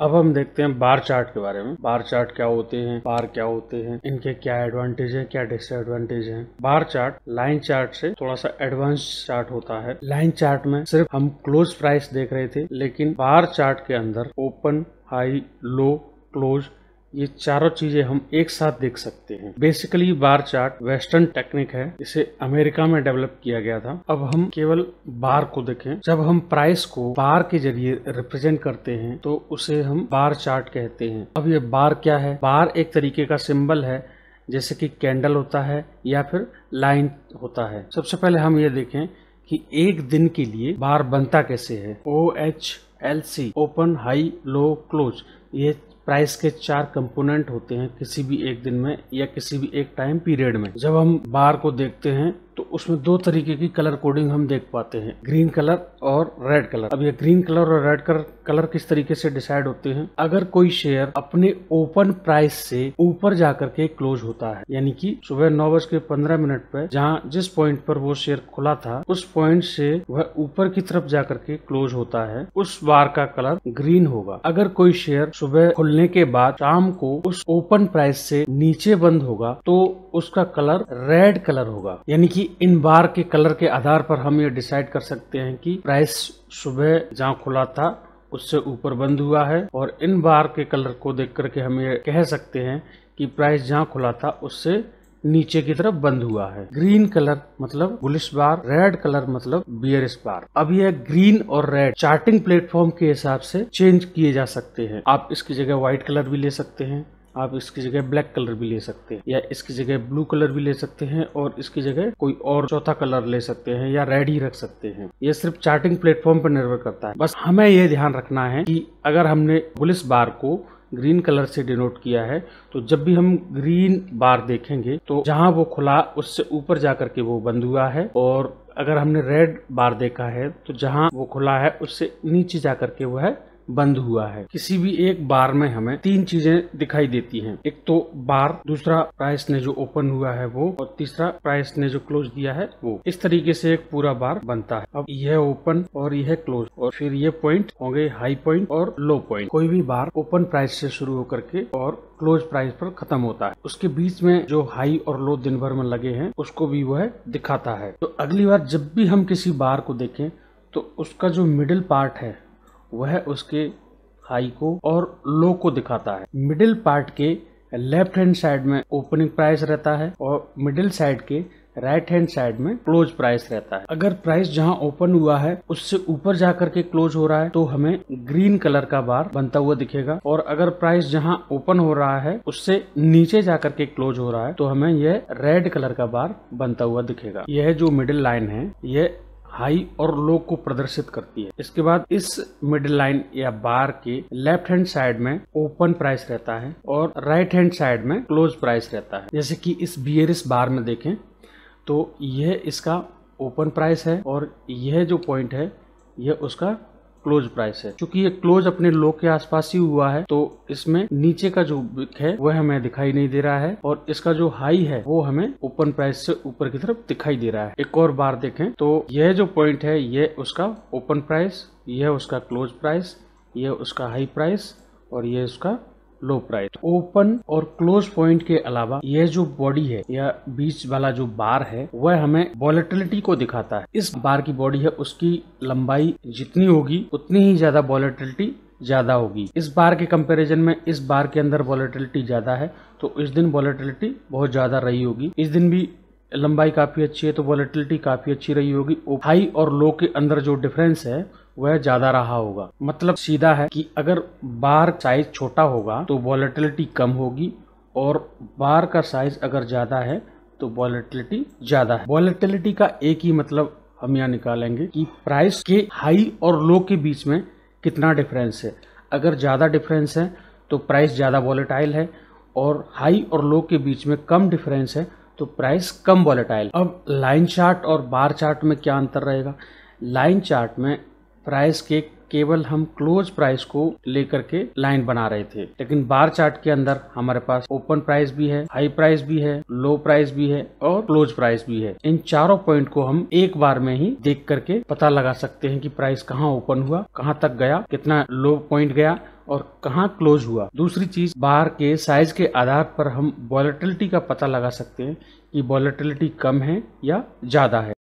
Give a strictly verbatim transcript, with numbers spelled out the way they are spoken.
अब हम देखते हैं बार चार्ट के बारे में। बार चार्ट क्या होते हैं, बार क्या होते हैं, इनके क्या एडवांटेज है, क्या डिसएडवांटेज है। बार चार्ट लाइन चार्ट से थोड़ा सा एडवांस चार्ट होता है। लाइन चार्ट में सिर्फ हम क्लोज प्राइस देख रहे थे, लेकिन बार चार्ट के अंदर ओपन, हाई, लो, क्लोज ये चारों चीजें हम एक साथ देख सकते हैं। Basically bar chart western technique है, इसे अमेरिका में डेवलप किया गया था। अब हम केवल बार को देखें। जब हम प्राइस को बार के जरिए रिप्रेजेंट करते हैं तो उसे हम बार चार्ट कहते हैं। अब ये बार क्या है? बार एक तरीके का सिंबल है, जैसे कि कैंडल होता है या फिर लाइन होता है। सबसे पहले हम ये देखें कि एक दिन के लिए बार बनता कैसे है। O H L C, open, high, low, close, ये प्राइस के चार कंपोनेंट होते हैं किसी भी एक दिन में या किसी भी एक टाइम पीरियड में। जब हम बार को देखते हैं तो उसमें दो तरीके की कलर कोडिंग हम देख पाते हैं, ग्रीन कलर और रेड कलर। अब ये ग्रीन कलर और रेड कलर कलर किस तरीके से डिसाइड होते हैं? अगर कोई शेयर अपने ओपन प्राइस से ऊपर जाकर के क्लोज होता है, यानी कि सुबह नौ बज के पंद्रह मिनट पर जहां जिस पॉइंट पर वो शेयर खुला था उस पॉइंट से वह ऊपर की तरफ जाकर के क्लोज होता है, उस बार का कलर ग्रीन होगा। अगर कोई शेयर सुबह खुलने के बाद शाम को उस ओपन प्राइस से नीचे बंद होगा तो उसका कलर रेड कलर होगा। यानी कि इन बार के कलर के आधार पर हम ये डिसाइड कर सकते हैं कि प्राइस सुबह जहां खुला था उससे ऊपर बंद हुआ है, और इन बार के कलर को देख करके हम ये कह सकते हैं कि प्राइस जहां खुला था उससे नीचे की तरफ बंद हुआ है। ग्रीन कलर मतलब बुलिश बार, रेड कलर मतलब बियरिश बार। अब यह ग्रीन और रेड चार्टिंग प्लेटफॉर्म के हिसाब से चेंज किए जा सकते हैं। आप इसकी जगह व्हाइट कलर भी ले सकते हैं, आप इसकी जगह ब्लैक कलर भी ले सकते हैं, या इसकी जगह ब्लू कलर भी ले सकते हैं, और इसकी जगह कोई और चौथा कलर ले सकते हैं, या रेड ही रख सकते हैं। ये सिर्फ चार्टिंग प्लेटफॉर्म पर निर्भर करता है। बस हमें यह ध्यान रखना है कि अगर हमने बुलिश बार को ग्रीन कलर से डिनोट किया है तो जब भी हम ग्रीन बार देखेंगे तो जहां वो खुला उससे ऊपर जाकर के वो बंद हुआ है, और अगर हमने रेड बार देखा है तो जहां वो खुला है उससे नीचे जाकर के वह बंद हुआ है। किसी भी एक बार में हमें तीन चीजें दिखाई देती हैं, एक तो बार, दूसरा प्राइस ने जो ओपन हुआ है वो, और तीसरा प्राइस ने जो क्लोज दिया है वो। इस तरीके से एक पूरा बार बनता है। अब यह ओपन और यह क्लोज, और फिर ये पॉइंट होंगे हाई पॉइंट और लो पॉइंट। कोई भी बार ओपन प्राइस से शुरू होकर के और क्लोज प्राइस पर खत्म होता है। उसके बीच में जो हाई और लो दिन भर में लगे हैं उसको भी वह दिखाता है। तो अगली बार जब भी हम किसी बार को देखें तो उसका जो मिडिल पार्ट है वह उसके हाई को और लो को दिखाता है। मिडिल पार्ट के लेफ्ट हैंड साइड में ओपनिंग प्राइस रहता है और मिडिल साइड के राइट हैंड साइड में क्लोज प्राइस रहता है। अगर प्राइस जहां ओपन हुआ है उससे ऊपर जाकर के क्लोज हो रहा है तो हमें ग्रीन कलर का बार बनता हुआ दिखेगा, और अगर प्राइस जहां ओपन हो रहा है उससे नीचे जाकर के क्लोज हो रहा है तो हमें यह रेड कलर का बार बनता हुआ दिखेगा। यह जो मिडिल लाइन है यह हाई और लो को प्रदर्शित करती है। इसके बाद इस मिडिल लाइन या बार के लेफ्ट हैंड साइड में ओपन प्राइस रहता है और राइट हैंड साइड में क्लोज प्राइस रहता है। जैसे कि इस बियरिश बार में देखें तो यह इसका ओपन प्राइस है और यह जो पॉइंट है यह उसका क्लोज प्राइस है। चूंकि ये क्लोज अपने लो के आसपास ही हुआ है तो इसमें नीचे का जो विक है वह हमें दिखाई नहीं दे रहा है, और इसका जो हाई है वो हमें ओपन प्राइस से ऊपर की तरफ दिखाई दे रहा है। एक और बार देखें तो यह जो पॉइंट है यह उसका ओपन प्राइस, यह उसका क्लोज प्राइस, यह उसका हाई प्राइस और यह उसका लो प्राइस। ओपन और क्लोज पॉइंट के अलावा यह जो बॉडी है या बीच वाला जो बार है वह हमें वॉलेटिलिटी को दिखाता है। इस बार की बॉडी है उसकी लंबाई जितनी होगी उतनी ही ज्यादा वॉलेटिलिटी ज्यादा होगी। इस बार के कंपैरिजन में इस बार के अंदर वॉलेटिलिटी ज्यादा है तो इस दिन वॉलेटिलिटी बहुत ज्यादा रही होगी। इस दिन भी लंबाई काफी अच्छी है तो वॉलेटिलिटी काफी अच्छी रही होगी। हाई और लो के अंदर जो डिफरेंस है वह ज्यादा रहा होगा। मतलब सीधा है कि अगर बार साइज छोटा होगा तो वॉलेटिलिटी कम होगी, और बार का साइज अगर ज्यादा है तो वॉलेटिलिटी ज्यादा है। वॉलेटिलिटी का एक ही मतलब हम यहाँ निकालेंगे कि प्राइस के हाई और लो के बीच में कितना डिफरेंस है। अगर ज्यादा डिफरेंस है तो प्राइस ज्यादा वॉलेटाइल है, और हाई और लो के बीच में कम डिफरेंस है तो प्राइस कम वॉलेटाइल। अब लाइन चार्ट और बार चार्ट में क्या अंतर रहेगा? लाइन चार्ट में प्राइस के केवल हम क्लोज प्राइस को लेकर के लाइन बना रहे थे, लेकिन बार चार्ट के अंदर हमारे पास ओपन प्राइस भी है, हाई प्राइस भी है, लो प्राइस भी है और क्लोज प्राइस भी है। इन चारों पॉइंट को हम एक बार में ही देख करके पता लगा सकते हैं कि प्राइस कहाँ ओपन हुआ, कहाँ तक गया, कितना लो पॉइंट गया और कहाँ क्लोज हुआ। दूसरी चीज, बार के साइज के आधार पर हम वॉलेटिलिटी का पता लगा सकते हैं कि वॉलेटिलिटी कम है या ज़्यादा है।